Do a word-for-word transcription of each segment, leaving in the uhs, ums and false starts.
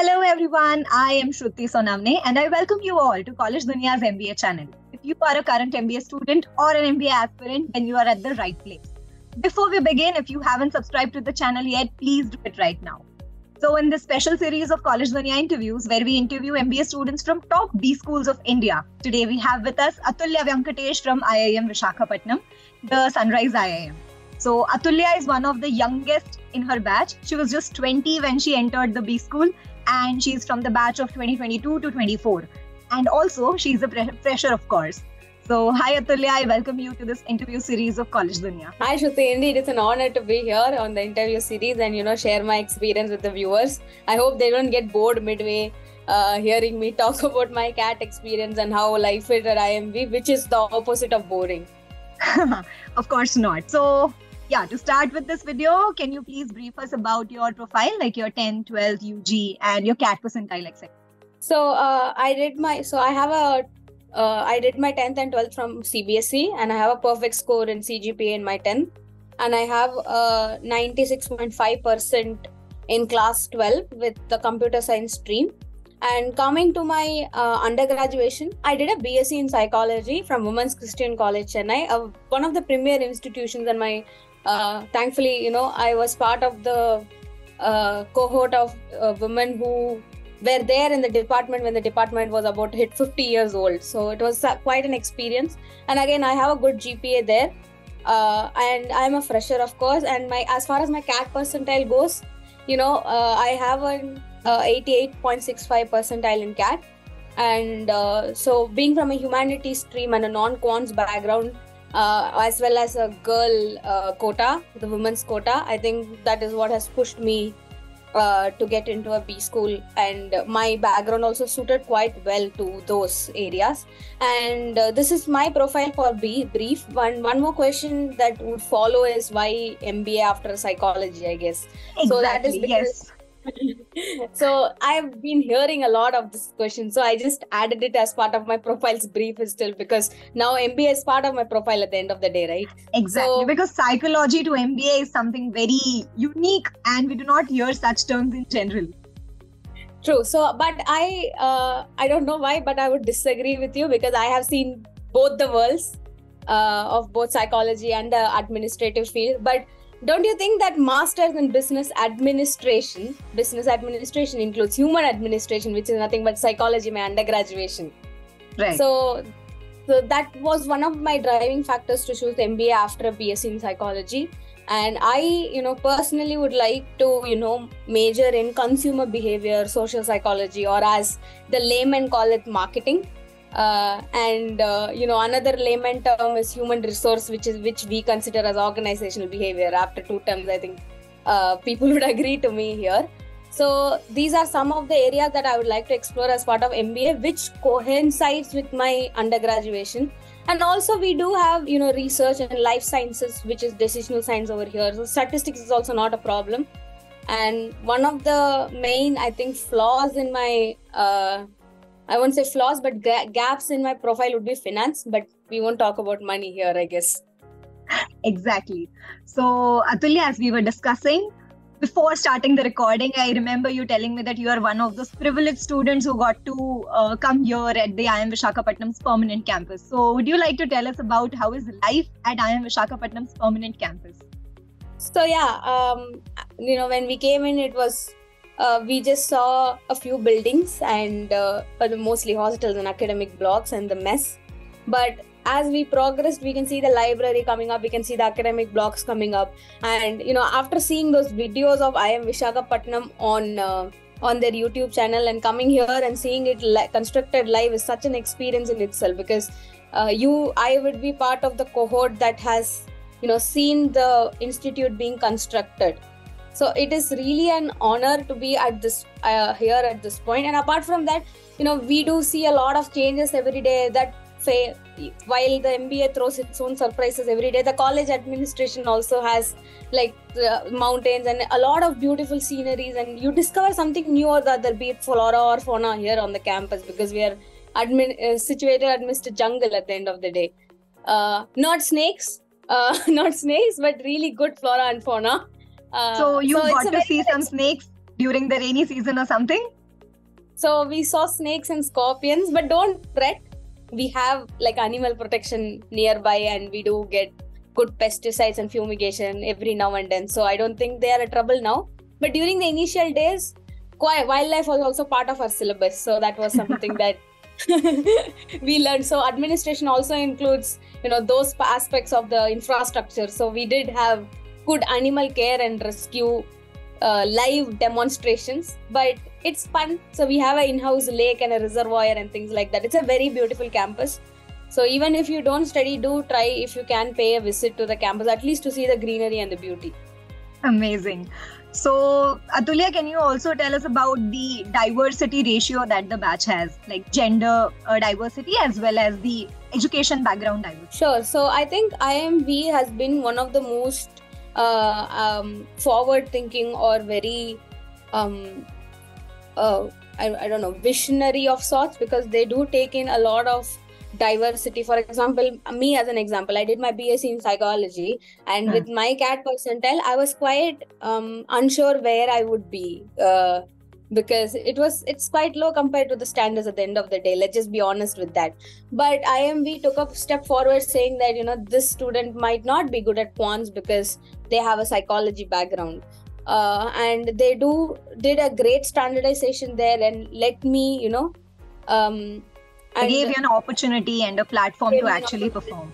Hello everyone, I am Shruti Sonawane and I welcome you all to Collegedunia's M B A channel. If you are a current M B A student or an M B A aspirant, then you are at the right place. Before we begin, if you haven't subscribed to the channel yet, please do it right now. So in this special series of Collegedunia interviews where we interview M B A students from top B schools of India, today we have with us Atulya Vyankatesh from I I M Vishakhapatnam, the Sunrise I I M. So Atulya is one of the youngest in her batch. She was just twenty when she entered the B school and she's from the batch of twenty twenty-two to twenty-four. And also she's a fresher, of course. So hi Atulya, I welcome you to this interview series of Collegedunia. Hi Shruti, indeed it's an honor to be here on the interview series and you know share my experience with the viewers. I hope they don't get bored midway uh, hearing me talk about my C A T experience and how life at I I M V, which is the opposite of boring. Of course not. So yeah, to start with this video, can you please brief us about your profile, like your tenth, twelfth, U G and your C A T percentile, et cetera. So uh, I did my, so I have a, uh, I did my tenth and twelfth from C B S E and I have a perfect score in C G P A in my tenth and I have a ninety-six point five percent in class twelve with the computer science stream. And coming to my uh, undergraduation, I did a B S c in psychology from Women's Christian College, Chennai, uh, one of the premier institutions. And my uh, thankfully, you know, I was part of the uh, cohort of uh, women who were there in the department when the department was about to hit fifty years old. So it was quite an experience. And again, I have a good G P A there, uh, and I'm a fresher, of course. And my as far as my C A T percentile goes, you know, uh, I have an Uh, eighty-eight point six five percentile in C A T, and uh, so being from a humanities stream and a non-quants background, uh, as well as a girl uh, quota, the women's quota, I think that is what has pushed me uh, to get into a B school, and my background also suited quite well to those areas. And uh, this is my profile for B brief. One one more question that would follow is why M B A after psychology, I guess. Exactly, so that is because yes. So I've been hearing a lot of this question, so I just added it as part of my profile's brief still, because now M B A is part of my profile at the end of the day, right? Exactly, so, because psychology to M B A is something very unique and we do not hear such terms in general. True. So but I uh, I don't know why, but I would disagree with you because I have seen both the worlds uh, of both psychology and the administrative field. But don't you think that masters in business administration, business administration includes human administration, which is nothing but psychology, my undergraduation. Right. So, so that was one of my driving factors to choose M B A after B S c in psychology. And I, you know, personally would like to, you know, major in consumer behavior, social psychology, or as the laymen call it, marketing. Uh, and uh, you know, another layman term is human resource, which is which we consider as organizational behavior. After two terms, I think uh, people would agree to me here. So these are some of the areas that I would like to explore as part of M B A, which coincides with my undergraduation. And also we do have, you know, research and life sciences, which is decisional science over here. So statistics is also not a problem. And one of the main, I think, flaws in my uh, I won't say flaws, but gaps in my profile would be finance, but we won't talk about money here, I guess. Exactly. So, Atulya, as we were discussing, before starting the recording, I remember you telling me that you are one of those privileged students who got to uh, come here at the I I M Vishakhapatnam's permanent campus. So, would you like to tell us about how is life at I I M Vishakhapatnam's permanent campus? So, yeah, um, you know, when we came in, it was... Uh, we just saw a few buildings and uh, mostly hostels and academic blocks and the mess. But as we progressed, we can see the library coming up, we can see the academic blocks coming up. And, you know, after seeing those videos of I I M Vishakhapatnam on, uh, on their YouTube channel and coming here and seeing it li constructed live is such an experience in itself, because uh, you, I would be part of the cohort that has, you know, seen the institute being constructed. So it is really an honor to be at this uh, here at this point. And apart from that, you know, we do see a lot of changes every day that say, while the M B A throws its own surprises every day, the college administration also has like uh, mountains and a lot of beautiful sceneries, and you discover something new or the other, be it flora or fauna here on the campus, because we are admin, uh, situated amidst a jungle at the end of the day. Uh, not snakes, uh, not snakes, but really good flora and fauna. Uh, so you so got to see some snakes during the rainy season or something? So we saw snakes and scorpions, but don't fret. We have like animal protection nearby and we do get good pesticides and fumigation every now and then. So I don't think they are a trouble now. But during the initial days, wildlife was also part of our syllabus. So that was something that we learned. So administration also includes, you know, those aspects of the infrastructure. So we did have good animal care and rescue uh, live demonstrations, but it's fun. So we have an in-house lake and a reservoir and things like that. It's a very beautiful campus. So even if you don't study, do try if you can pay a visit to the campus, at least to see the greenery and the beauty. Amazing. So, Atulya, can you also tell us about the diversity ratio that the batch has, like gender uh, diversity as well as the education background diversity? Sure. So, I think I I M V has been one of the most uh, um, forward-thinking or very, um, uh, I, I don't know, visionary of sorts, because they do take in a lot of diversity. For example, me as an example, I did my B S C in psychology, and huh. with my C A T percentile, I was quite um, unsure where I would be uh, because it was it's quite low compared to the standards at the end of the day. Let's just be honest with that. But I I M V took a step forward, saying that, you know, this student might not be good at quants because they have a psychology background. Uh, and they do did a great standardization there and let me, you know, um, And gave you an opportunity and a platform to actually perform.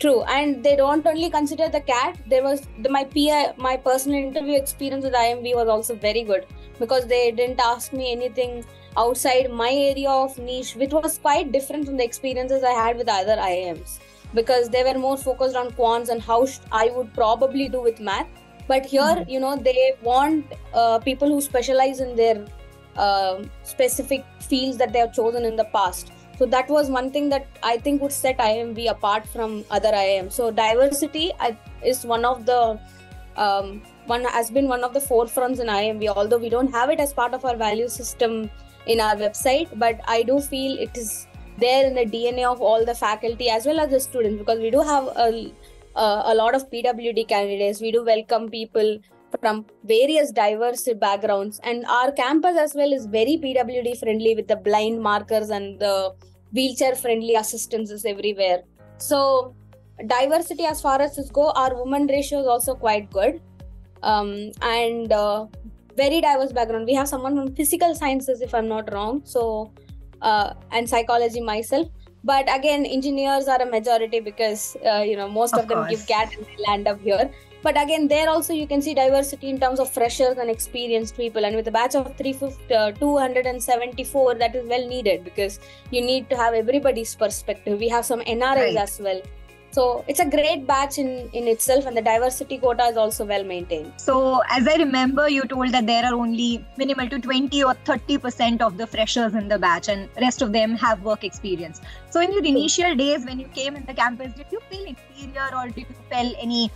True, and they don't only consider the C A T. There was the, my peer, my personal interview experience with I I M V was also very good, because they didn't ask me anything outside my area of niche, which was quite different from the experiences I had with other I I Ms, because they were more focused on quants and how I would probably do with math. But here, mm-hmm. you know, they want uh, people who specialize in their uh, specific fields that they have chosen in the past. So that was one thing that I think would set I I M V apart from other I I Ms. So diversity is one of the um, one has been one of the forefronts in I I M V. Although we don't have it as part of our value system in our website, but I do feel it is there in the D N A of all the faculty as well as the students, because we do have a a lot of P W D candidates. We do welcome people from various diverse backgrounds, and our campus as well is very P W D friendly with the blind markers and the wheelchair friendly assistances everywhere. So diversity as far as this go, our women ratio is also quite good, um, and uh, very diverse background. We have someone from physical sciences, if I'm not wrong, so uh, and psychology myself. But again, engineers are a majority because uh, you know most of, of them course. give C A T and they land up here. But again, there also you can see diversity in terms of freshers and experienced people. And with a batch of two hundred seventy-four, that is well needed, because you need to have everybody's perspective. We have some N R Is right. as well. So it's a great batch in, in itself, and the diversity quota is also well maintained. So as I remember, you told that there are only minimal to twenty or thirty percent of the freshers in the batch, and rest of them have work experience. So in your initial days when you came in the campus, did you feel inferior, or did you feel any...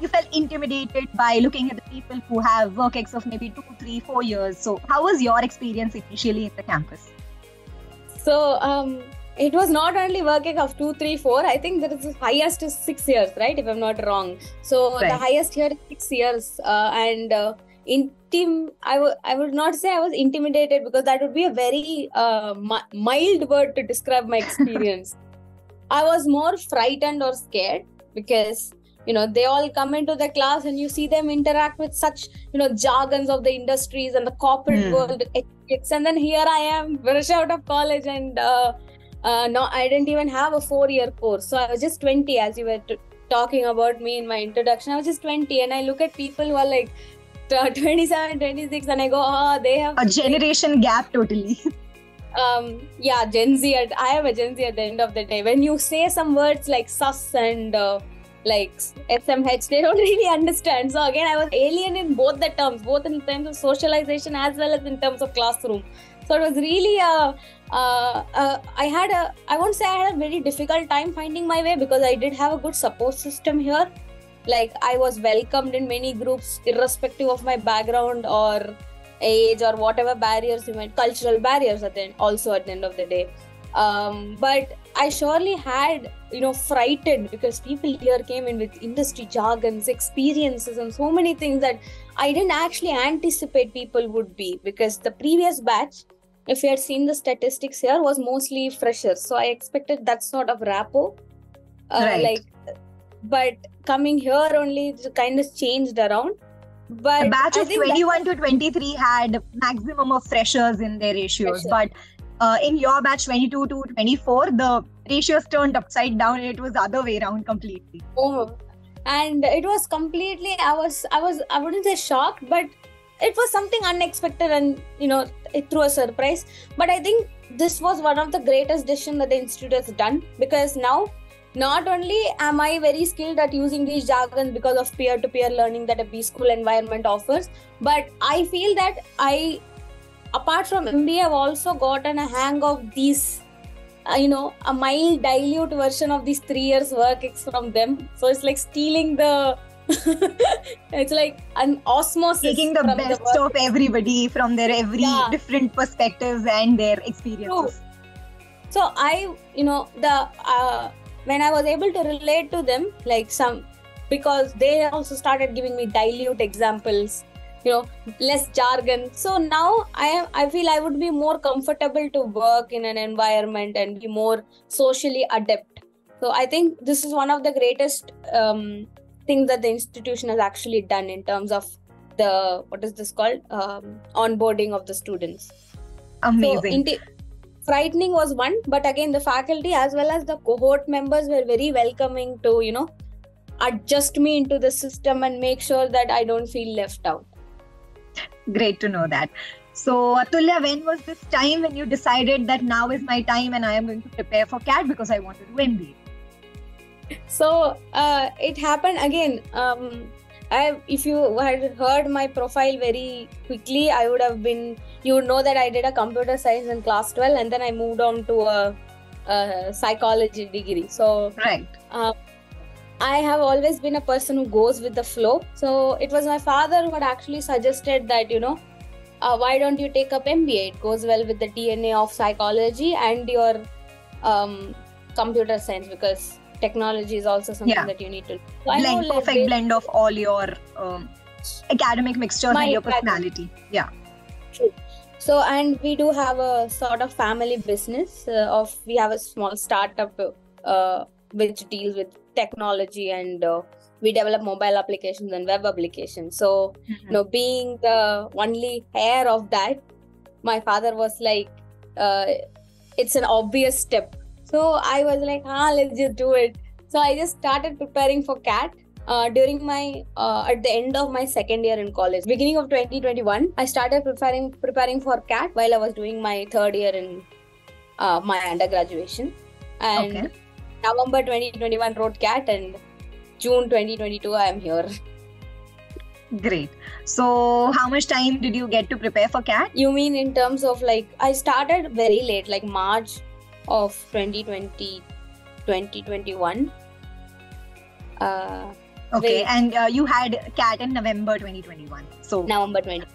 You felt intimidated by looking at the people who have work ex of maybe two, three, four years. So how was your experience initially at the campus? So um, it was not only work ex of two, three, four. I think that is the highest is six years, right? If I'm not wrong. So right. the highest here is six years. Uh, and uh, intim, I, w I would not say I was intimidated, because that would be a very uh, mi mild word to describe my experience. I was more frightened or scared, because you know, they all come into the class and you see them interact with such, you know, jargons of the industries and the corporate mm. world. And then here I am, fresh out of college, and uh, uh, no, I didn't even have a four-year course. So I was just twenty, as you were t talking about me in my introduction. I was just twenty, and I look at people who are like twenty-seven, twenty-six, and I go, oh, they have... A generation gap totally. Um, yeah, Gen Z. At, I am a Gen Z at the end of the day. When you say some words like sus and... Uh, like S M H, they don't really understand. So again, I was alien in both the terms, both in terms of socialization as well as in terms of classroom. So it was really, a, a, a, I had a, I won't say I had a very difficult time finding my way, because I did have a good support system here. Like I was welcomed in many groups, irrespective of my background or age or whatever barriers you might, cultural barriers at the end, also at the end of the day. Um, but I surely had, you know, frightened, because people here came in with industry jargons, experiences, and so many things that I didn't actually anticipate people would be, because the previous batch if you had seen the statistics here, was mostly freshers. So I expected that sort of rapport. Uh, right. Like, but coming here only kind of changed around. But the batch of twenty-one to twenty-three had maximum of freshers in their ratios. Freshers. But uh, in your batch twenty-two to twenty-four, the ratios turned upside down. It was the other way around completely. Oh, and it was completely, I was, I was, I wouldn't say shocked, but it was something unexpected and, you know, it threw a surprise. But I think this was one of the greatest decisions that the institute has done, because now not only am I very skilled at using these jargons because of peer-to-peer learning that a B-school environment offers, but I feel that I, apart from M B A, I've also gotten a hang of these, uh, you know, a mild dilute version of these three years work from them. So it's like stealing the, it's like an osmosis. Taking the from best the of everybody from their every yeah. different perspectives and their experiences. True. So I, you know, the... Uh, when I was able to relate to them, like some, because they also started giving me dilute examples, you know, less jargon. So now I am, I feel I would be more comfortable to work in an environment and be more socially adept. So I think this is one of the greatest um, things that the institution has actually done in terms of the, what is this called? Um, onboarding of the students. Amazing. So, frightening was one, but again, the faculty as well as the cohort members were very welcoming to, you know, adjust me into the system and make sure that I don't feel left out. Great to know that. So, Atulya, when was this time when you decided that now is my time and I am going to prepare for C A T because I want to do M B A? So, uh, it happened again. Um, I, if you had heard my profile very quickly, I would have been, you would know that I did a computer science in class twelve and then I moved on to a, a psychology degree. So, right. Uh, I have always been a person who goes with the flow. So, it was my father who had actually suggested that, you know, uh, why don't you take up M B A? It goes well with the D N A of psychology and your um, computer science, because technology is also something yeah. that you need to so blend, perfect it, blend of all your um, academic mixtures and your personality. Academic. Yeah. True. So, and we do have a sort of family business uh, of, we have a small startup uh, which deals with technology and uh, we develop mobile applications and web applications. So, mm-hmm. you know, being the only heir of that, my father was like, uh, it's an obvious step. So I was like, ah, let's just do it. So I just started preparing for C A T uh, during my, uh, at the end of my second year in college. Beginning of twenty twenty-one, I started preparing preparing for C A T while I was doing my third year in uh, my undergraduation. And okay. November twenty twenty-one wrote C A T and June twenty twenty-two, I am here. Great. So how much time did you get to prepare for C A T? You mean in terms of like, I started very late, like March of twenty twenty, twenty twenty-one. Uh, okay, wait. And uh, you had C A T in November twenty twenty-one. So November twenty twenty.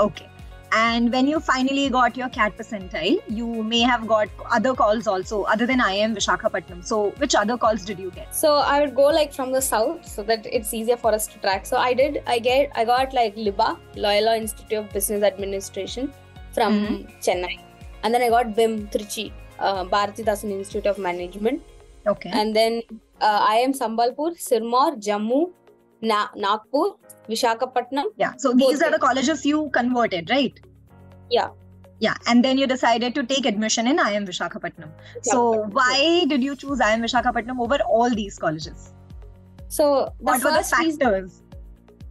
Okay. And when you finally got your C A T percentile, you may have got other calls also, other than I I M Vishakhapatnam. So which other calls did you get? So I would go like from the south so that it's easier for us to track. So I did, I get, I got like LIBA, Loyola Institute of Business Administration from mm-hmm. Chennai. And then I got B I M, Trichy. Uh, Bharatiya Dasan Institute of Management. Okay. And then uh, I I M Sambalpur, Sirmaur, Jammu, Na- Nagpur, Visakhapatnam. Yeah. So these are the colleges you converted, right? Yeah. Yeah. And then you decided to take admission in I I M Vishakhapatnam. So why did you choose I I M Vishakhapatnam over all these colleges? So what were the factors? Reason,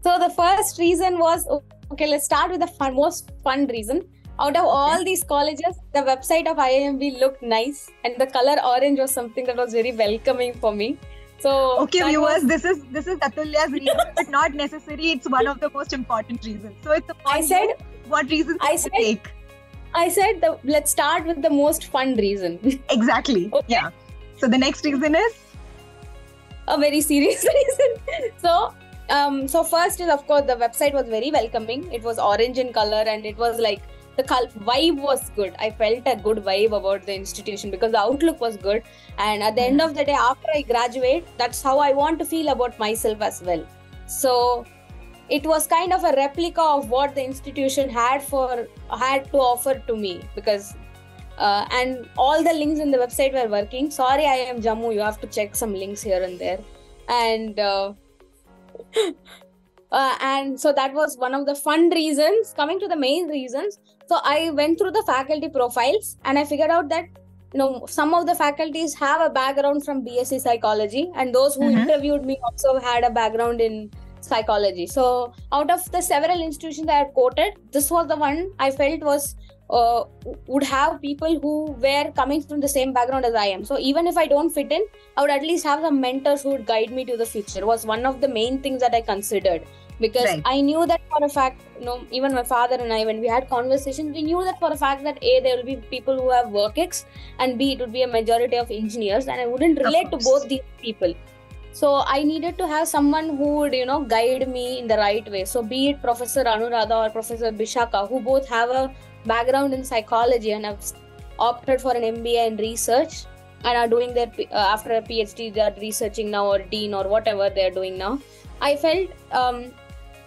so the first reason was, okay, let's start with the fun, most fun reason. Out of all these colleges, the website of I I M V looked nice and the color orange was something that was very welcoming for me. So, okay, viewers, was... this is this is Atulya's reason, but not necessary. It's one of the most important reasons. So it's I said what reasons I said, take. I said the, let's start with the most fun reason. Exactly. Okay. Yeah. So the next reason is a very serious reason. So um, so first is of course the website was very welcoming. It was orange in color and it was like, the vibe was good. I felt a good vibe about the institution because the outlook was good. And at the end of the day, after I graduate, that's how I want to feel about myself as well. So it was kind of a replica of what the institution had for had to offer to me, because uh, and all the links in the website were working. Sorry, I I M Jammu, you have to check some links here and there. And uh, uh, and so that was one of the fun reasons. Coming to the main reasons, so I went through the faculty profiles and I figured out that, you know, some of the faculties have a background from B S c psychology, and those who mm-hmm. interviewed me also had a background in psychology. So out of the several institutions I had quoted, this was the one I felt was uh, would have people who were coming from the same background as I am. So even if I don't fit in, I would at least have some mentors who would guide me to the future, was one of the main things that I considered, because right. I knew that for a fact, you know, even my father and I, when we had conversations, we knew that for a fact that A, there will be people who have work ex, and B, it would be a majority of engineers, and I wouldn't relate to both these people. So I needed to have someone who would, you know, guide me in the right way. So be it Professor Anuradha or Professor Bishaka, who both have a background in psychology and have opted for an M B A in research and are doing their, uh, after a PhD, they are researching now, or Dean or whatever they are doing now. I felt um,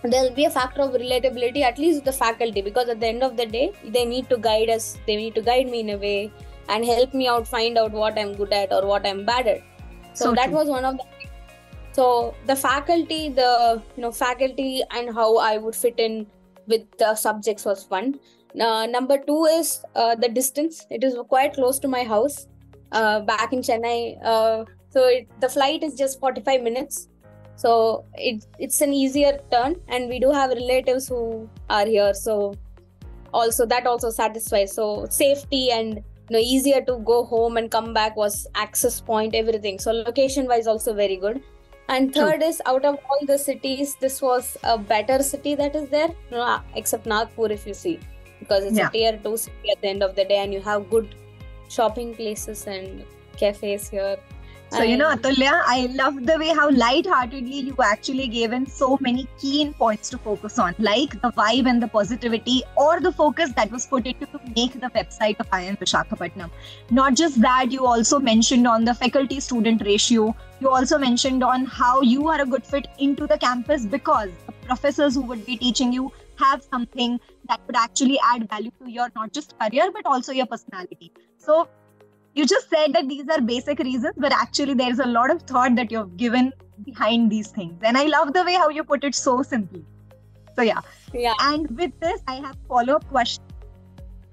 there will be a factor of relatability, at least with the faculty, because at the end of the day, they need to guide us. They need to guide me in a way and help me out, find out what I'm good at or what I'm bad at. So, so that true. was one of the So the faculty, the, you know, faculty and how I would fit in with the subjects was fun. Uh, number two is uh, the distance. It is quite close to my house uh, back in Chennai. Uh, so it, the flight is just forty-five minutes. So it, it's an easier turn, and we do have relatives who are here. So also that also satisfies. So safety and, you know, easier to go home and come back was access point, everything. So location wise also very good. And third True. is, out of all the cities, this was a better city that is there, you know, except Nagpur, if you see, because it's yeah. a tier two city at the end of the day, and you have good shopping places and cafes here. So, and you know, Atulya, I love the way how lightheartedly you actually gave in so many keen points to focus on, like the vibe and the positivity, or the focus that was put into to make the website of I I M Vishakhapatnam. Not just that, you also mentioned on the faculty-student ratio. You also mentioned on how you are a good fit into the campus, because the professors who would be teaching you have something that would actually add value to your not just career, but also your personality. So, you just said that these are basic reasons, but actually there is a lot of thought that you've given behind these things. And I love the way how you put it so simply. So yeah. yeah. And with this, I have a follow-up question.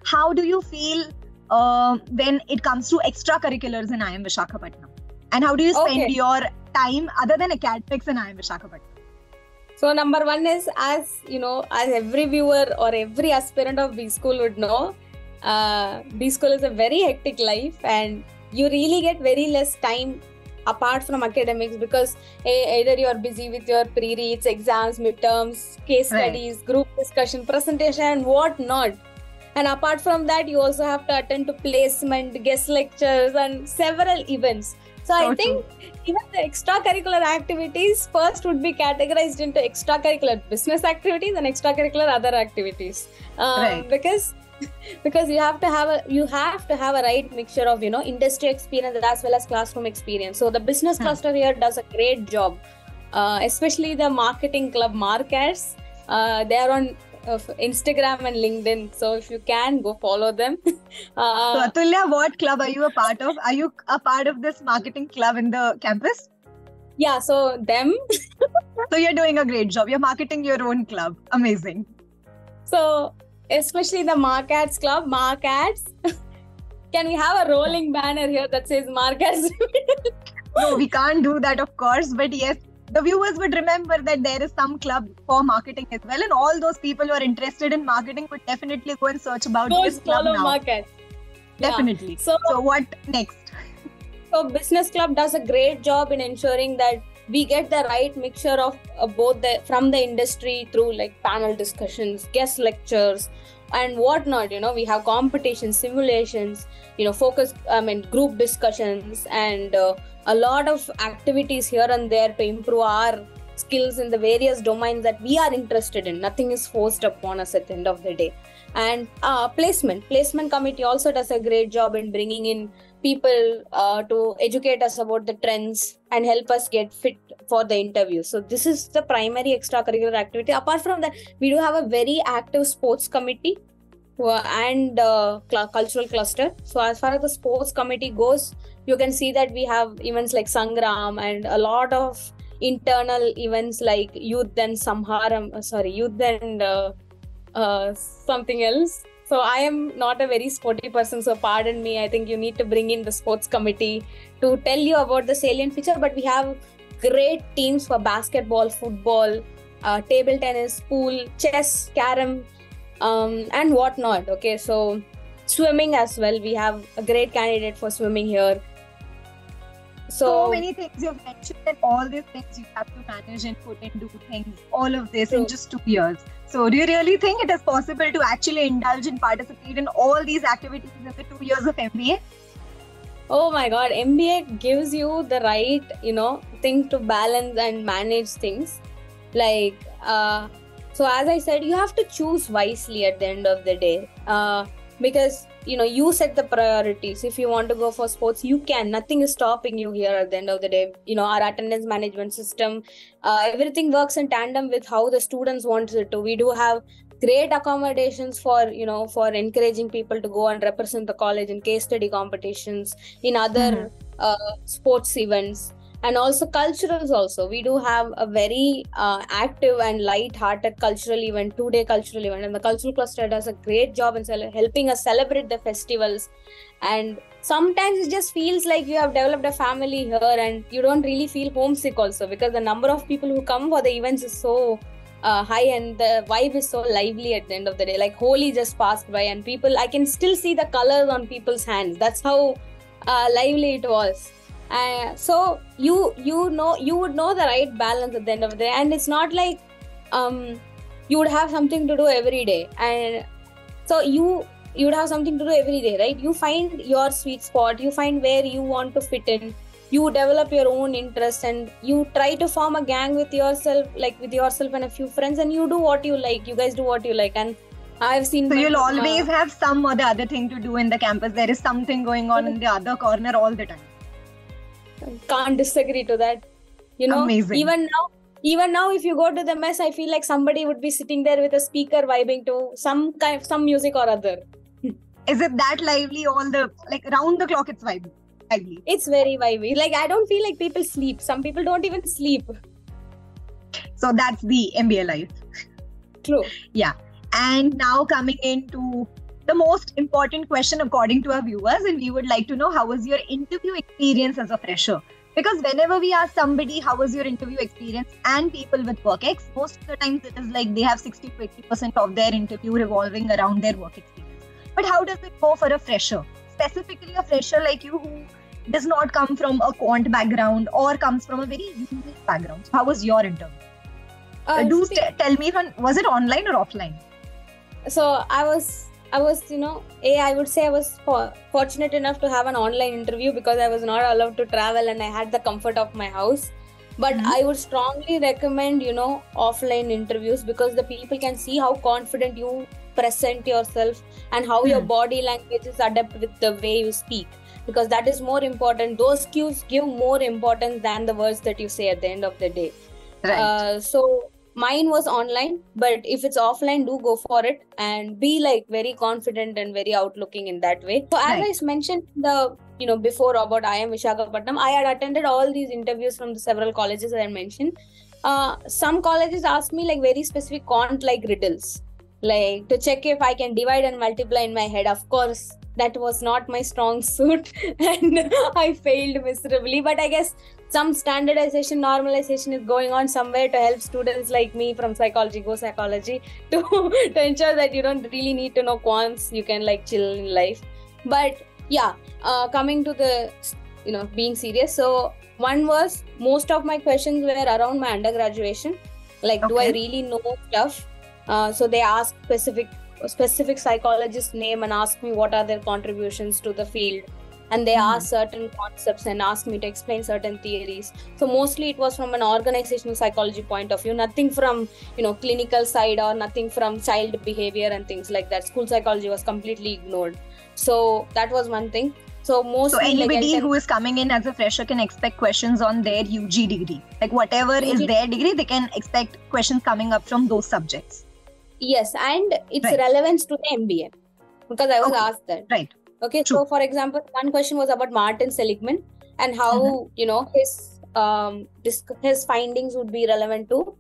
How do you feel uh, when it comes to extracurriculars in I I M Vishakhapatnam? And how do you spend okay. your time other than academics in I I M Vishakhapatnam? So number one is, as you know, as every viewer or every aspirant of B-School would know, Uh, B-School is a very hectic life, and you really get very less time apart from academics, because hey, either you are busy with your pre-reads, exams, midterms, case studies, right. group discussion, presentation, and whatnot. And apart from that, you also have to attend to placement, guest lectures, and several events. So oh, I think true. even the extracurricular activities first would be categorized into extracurricular business activities and extracurricular other activities, um, right. because. Because you have to have a you have to have a right mixture of, you know, industry experience as well as classroom experience. So the business hmm. cluster here does a great job, uh, especially the marketing club MarkAds. Uh, they are on uh, Instagram and LinkedIn, so if you can go follow them. uh, so Atulya, what club are you a part of? Are you a part of this marketing club in the campus? Yeah, so them. So you're doing a great job. You're marketing your own club. Amazing. So. Especially the MarkAds club, MarkAds. Can we have a rolling banner here that says MarkAds? No, we can't do that, of course. But yes, the viewers would remember that there is some club for marketing as well. And all those people who are interested in marketing would definitely go and search about go this club now. MarkAds. Definitely. Yeah. So, so what next? So business club does a great job in ensuring that we get the right mixture of uh, both the from the industry through like panel discussions, guest lectures, and whatnot. You know, we have competitions, simulations, you know, focus, I mean, group discussions, and uh, a lot of activities here and there to improve our skills in the various domains that we are interested in. Nothing is forced upon us at the end of the day. And uh, placement. Placement committee also does a great job in bringing in people uh, to educate us about the trends and help us get fit for the interview. So this is the primary extracurricular activity. Apart from that, we do have a very active sports committee and uh, cultural cluster. So as far as the sports committee goes, you can see that we have events like Sangram and a lot of internal events like youth and Samharam, sorry, youth and uh, uh, something else. So I am not a very sporty person, so pardon me. I think you need to bring in the sports committee to tell you about the salient feature, but we have great teams for basketball, football, uh, table tennis, pool, chess, carom, um and whatnot. Okay, so swimming as well, we have a great candidate for swimming here. So, so many things you've mentioned, and all these things you have to manage and put into things, all of this true. In just two years. So do you really think it is possible to actually indulge and participate in all these activities in the two years of M B A? Oh my god, M B A gives you the right, you know, thing to balance and manage things. Like, uh, so as I said, you have to choose wisely at the end of the day. Uh, because you know, you set the priorities. If you want to go for sports, you can. Nothing is stopping you here at the end of the day. You know, our attendance management system, uh, everything works in tandem with how the students want it to. We do have great accommodations for, you know, for encouraging people to go and represent the college in case study competitions, in other mm-hmm. uh, sports events. And also culturals also. We do have a very uh, active and light-hearted cultural event, two-day cultural event. And the cultural cluster does a great job in cel- helping us celebrate the festivals. And sometimes it just feels like you have developed a family here and you don't really feel homesick also, because the number of people who come for the events is so uh, high and the vibe is so lively at the end of the day. Like Holi just passed by and people, I can still see the colors on people's hands. That's how uh, lively it was. Uh, so you you know you would know the right balance at the end of the day, and it's not like um, you would have something to do every day, and so you you would have something to do every day, right? You find your sweet spot, you find where you want to fit in, you develop your own interests, and you try to form a gang with yourself, like with yourself and a few friends, and you do what you like. You guys do what you like, and I've seen. So my, you'll always uh, have some or the other thing to do in the campus. There is something going on in the other corner all the time. Can't disagree to that, you know. Amazing. even now even now if you go to the mess, I feel like somebody would be sitting there with a speaker vibing to some kind of some music or other. Is it that lively? All the like round the clock, it's vibey. Lively. It's very vibey. Like I don't feel like people sleep. Some people don't even sleep. So that's the M B A life. True. Yeah. And now coming into the most important question according to our viewers, and we would like to know, how was your interview experience as a fresher? Because whenever we ask somebody, how was your interview experience, and people with WorkEx, most of the times it is like they have sixty to eighty percent of their interview revolving around their work experience. But how does it go for a fresher? Specifically a fresher like you who does not come from a quant background or comes from a very unique background. How was your interview? Uh, Do t- tell me, was it online or offline? So I was... I was, you know, A, I would say I was for, fortunate enough to have an online interview because I was not allowed to travel and I had the comfort of my house. But mm-hmm. I would strongly recommend, you know, offline interviews, because the people can see how confident you present yourself and how mm-hmm. your body language is adept with the way you speak, because that is more important. Those cues give more importance than the words that you say at the end of the day. Right. Uh, so... Mine was online, but if it's offline, do go for it and be like very confident and very outlooking in that way. So as right. I mentioned the, you know, before about I I M Vishakhapatnam, I had attended all these interviews from the several colleges that I mentioned. Uh, some colleges asked me like very specific quant like riddles, like to check if I can divide and multiply in my head. Of course, that was not my strong suit and I failed miserably, but I guess some standardization, normalization is going on somewhere to help students like me from psychology, go psychology, to, to ensure that you don't really need to know quants, you can like chill in life. But yeah, uh, coming to the, you know, being serious. So one was, most of my questions were around my undergraduation. Like, okay. do I really know stuff? Uh, so they asked specific, specific psychologist's name and asked me what are their contributions to the field. and they asked certain concepts and asked me to explain certain theories. So mostly it was from an organizational psychology point of view, nothing from, you know, clinical side or nothing from child behavior and things like that. School psychology was completely ignored. So that was one thing. So mostly, so anybody like, who is coming in as a fresher can expect questions on their U G degree, like whatever U G is their degree, they can expect questions coming up from those subjects. Yes, and its right. relevance to the M B A, because I was okay. asked that. Right. Okay, True. So for example, one question was about Martin Seligman and how mm-hmm. you know his um his findings would be relevant to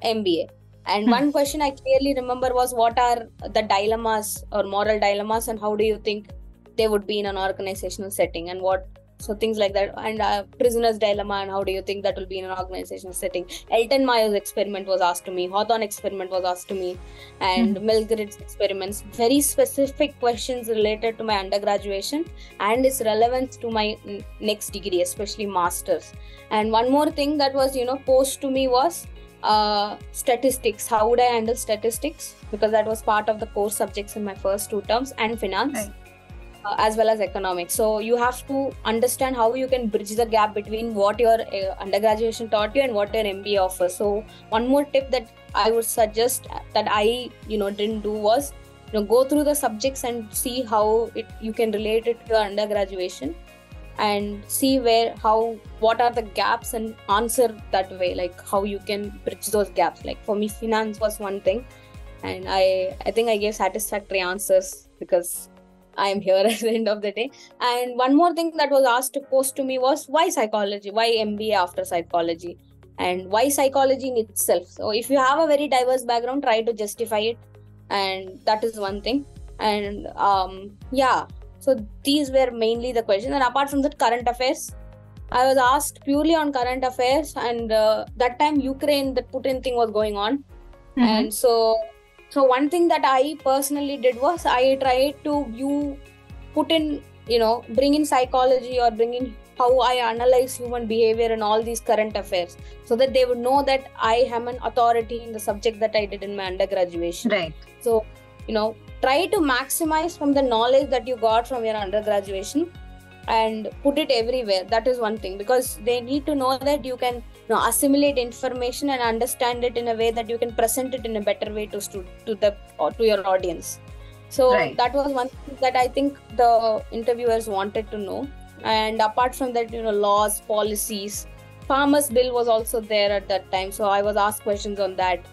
M B A. And mm-hmm. one question I clearly remember was, what are the dilemmas or moral dilemmas, and how do you think they would be in an organizational setting, and what so things like that, and uh, prisoner's dilemma, and how do you think that will be in an organizational setting. Elton Mayo's experiment was asked to me, Hawthorne experiment was asked to me, and mm-hmm. Milgrid's experiments, very specific questions related to my undergraduation and its relevance to my next degree, especially masters. And one more thing that was, you know, posed to me was uh, statistics. How would I handle statistics, because that was part of the core subjects in my first two terms, and finance. Right. Uh, as well as economics. So you have to understand how you can bridge the gap between what your uh, undergraduation taught you and what your M B A offers. So one more tip that I would suggest that I, you know, didn't do was, you know, go through the subjects and see how it you can relate it to your undergraduation, and see where how what are the gaps and answer that way, like how you can bridge those gaps. Like for me, finance was one thing, and I I think I gave satisfactory answers because I am here at the end of the day. And one more thing that was asked to post to me was, why psychology? Why M B A after psychology? And why psychology in itself? So if you have a very diverse background, try to justify it. And that is one thing. And um, yeah, so these were mainly the questions. And apart from that, current affairs. I was asked purely on current affairs. And uh, that time, Ukraine, that Putin thing was going on. Mm-hmm. And so... So one thing that I personally did was I tried to you put in, you know, bring in psychology or bring in how I analyze human behavior and all these current affairs, so that they would know that I am an authority in the subject that I did in my undergraduation. Right. So, you know, try to maximize from the knowledge that you got from your undergraduation and put it everywhere. That is one thing, because they need to know that you can, you know, assimilate information and understand it in a way that you can present it in a better way to stu- to the or to your audience. So right. that was one thing that I think the interviewers wanted to know. And apart from that, you know, laws, policies, Farmers Bill was also there at that time, so I was asked questions on that.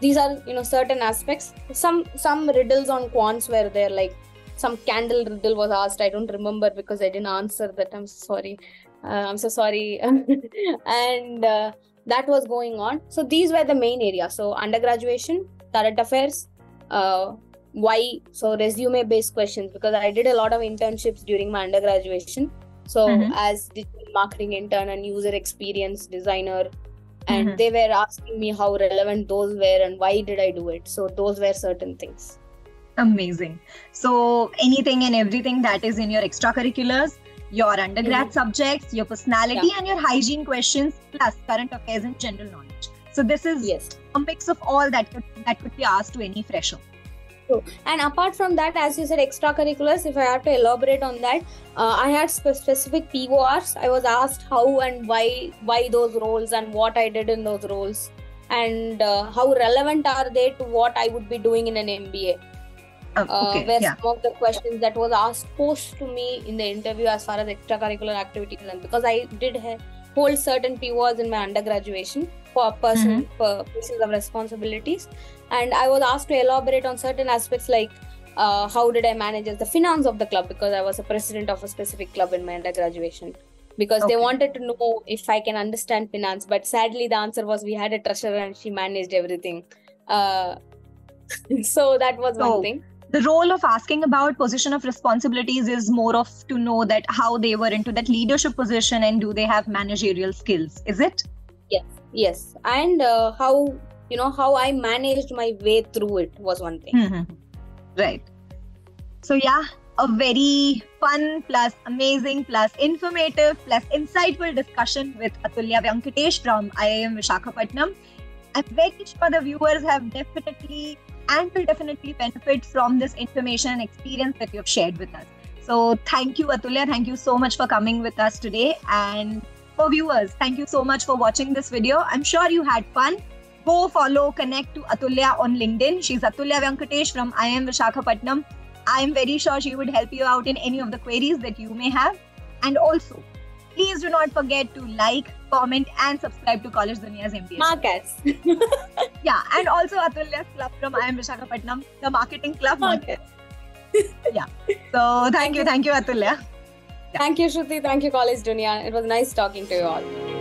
These are, you know, certain aspects. Some some riddles on quants were there, like some candle riddle was asked. I don't remember because I didn't answer that. I'm sorry. Uh, I'm so sorry. And uh, that was going on. So these were the main areas. So undergraduation, current affairs, uh, why? So resume based questions, because I did a lot of internships during my undergraduation. So mm-hmm. as digital marketing intern and user experience designer, and mm-hmm. they were asking me how relevant those were and why did I do it. So those were certain things. Amazing. So anything and everything that is in your extracurriculars, your undergrad mm-hmm. subjects, your personality yeah. and your hygiene questions, plus current affairs and general knowledge. So this is yes. a mix of all that could, that could be asked to any fresher. True. And apart from that, as you said, extracurriculars, if I have to elaborate on that, uh, I had spe- specific P O Rs. I was asked how and why, why those roles and what I did in those roles, and uh, how relevant are they to what I would be doing in an M B A. Uh, okay, where yeah. some of the questions that was asked posed to me in the interview as far as extracurricular activities, and because I did ha- hold certain P O Rs in my undergraduation for personal mm-hmm. pieces of responsibilities, and I was asked to elaborate on certain aspects, like uh, how did I manage the finance of the club, because I was a president of a specific club in my undergraduation, because okay. they wanted to know if I can understand finance, but sadly the answer was we had a treasurer and she managed everything. Uh, so that was so, one thing. The role of asking about position of responsibilities is more of to know that how they were into that leadership position and do they have managerial skills, is it? Yes, yes. And uh, how, you know, how I managed my way through it was one thing. Mm-hmm. Right. So yeah, a very fun plus amazing plus informative plus insightful discussion with Atulya Vyankatesh from I I M Vishakhapatnam. I'm very sure the viewers have definitely and will definitely benefit from this information and experience that you've shared with us. So thank you, Atulya. Thank you so much for coming with us today. And for viewers, thank you so much for watching this video. I'm sure you had fun. Go follow, connect to Atulya on LinkedIn. She's Atulya Vyankatesh from I I M Vishakhapatnam. I'm very sure she would help you out in any of the queries that you may have. And also, please do not forget to like, comment and subscribe to Collegedunia's M B A. MarkAds. Yeah, and also Atulya's club from I I M Vishakhapatnam, the marketing club. MarkAds. Yeah. So thank you, thank you Atulya. Yeah. Thank you Shruti, thank you Collegedunia. It was nice talking to you all.